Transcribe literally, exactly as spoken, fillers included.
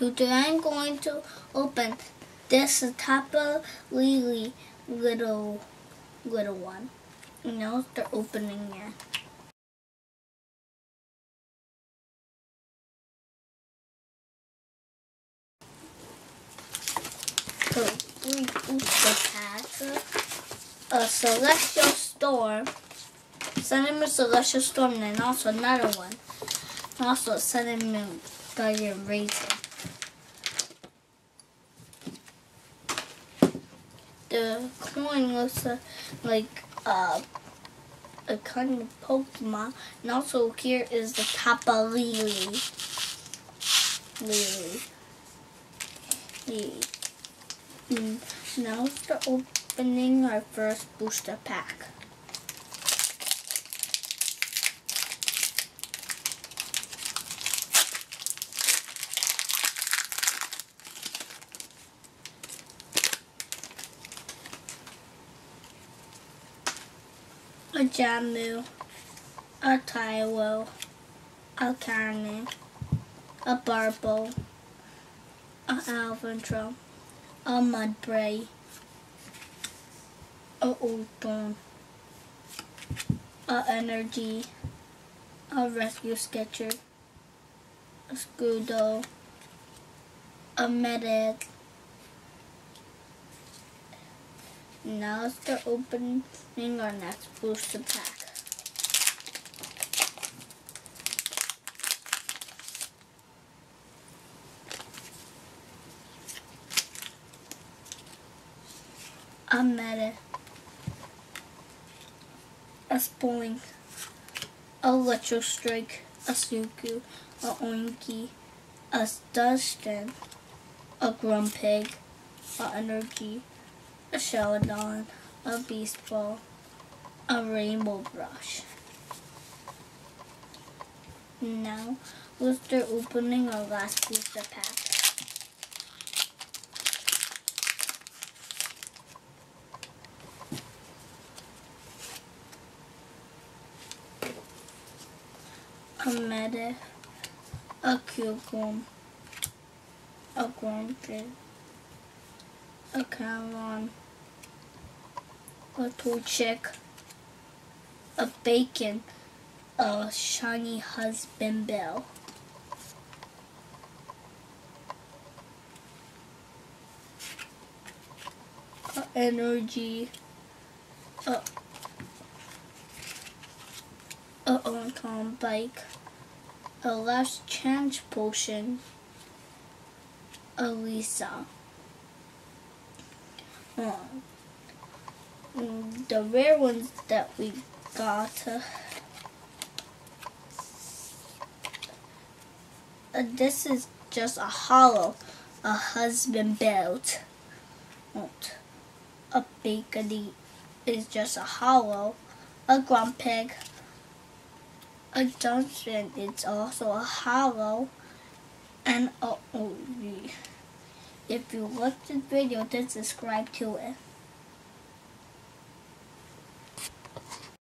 Today I'm going to open this Tapu Lele little, little one. You know, they're opening it. So we open the pack. A Celestial Storm. Sun and Moon Celestial Storm, and then also another one. And also Sun and Moon Guardian Rising. The coin looks uh, like uh, a kind of Pokemon. And also here is the Tapu Lele. Lele. Lele. Mm. Now we're opening our first booster pack. A Jamu, a Taiwo, a Carmen, a Barbo, a Alvantro, a Mudbray, a Oldon, a Energy, a Rescue Sketcher, a Scudo, a Medic. Now let's start opening our next booster pack. A Meta, a Spoink, a Electro Strike, a Suku, a Oinky, a Dustin, a Grumpig, a Energy, a Sheldon, a Beast Ball, a Rainbow Brush. Now we'll start opening our last booster pack. A Medivh, a Cubone, a Grumpig, a Cameron, a Torchic, a Bacon, a Shiny Husband Bell, a Energy, a, a Oncom Bike, a Last Chance Potion, a Lisa. Um, the rare ones that we got, uh, uh, this is just a hollow, a Husband Belt. A Bagon is just a hollow, a Grumpig, a Dunsparce, it's also a hollow, and a Oldie. If you liked this video, then subscribe to it.